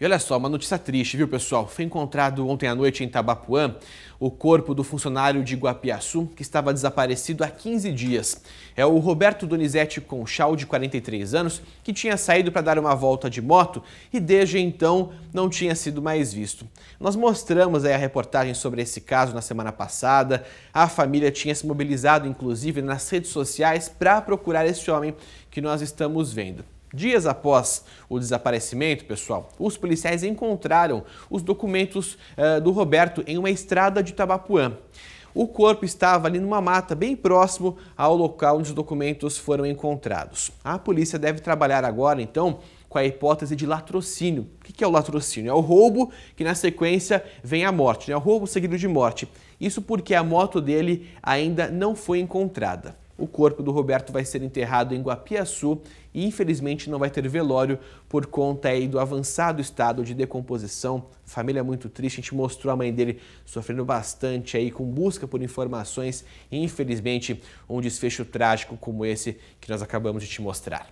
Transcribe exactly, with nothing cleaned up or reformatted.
E olha só, uma notícia triste, viu, pessoal? Foi encontrado ontem à noite em Tabapuã o corpo do funcionário de Guapiaçu, que estava desaparecido há quinze dias. É o Roberto Donizete Conchal, de quarenta e três anos, que tinha saído para dar uma volta de moto e desde então não tinha sido mais visto. Nós mostramos aí a reportagem sobre esse caso na semana passada. A família tinha se mobilizado, inclusive, nas redes sociais para procurar esse homem que nós estamos vendo. Dias após o desaparecimento, pessoal, os policiais encontraram os documentos uh, do Roberto em uma estrada de Tabapuã. O corpo estava ali numa mata bem próximo ao local onde os documentos foram encontrados. A polícia deve trabalhar agora, então, com a hipótese de latrocínio. O que é o latrocínio? É o roubo que na sequência vem a morte, né? O roubo seguido de morte. Isso porque a moto dele ainda não foi encontrada. O corpo do Roberto vai ser enterrado em Guapiaçu e, infelizmente, não vai ter velório por conta aí do avançado estado de decomposição. Família muito triste, a gente mostrou a mãe dele sofrendo bastante aí com busca por informações e, infelizmente, um desfecho trágico como esse que nós acabamos de te mostrar.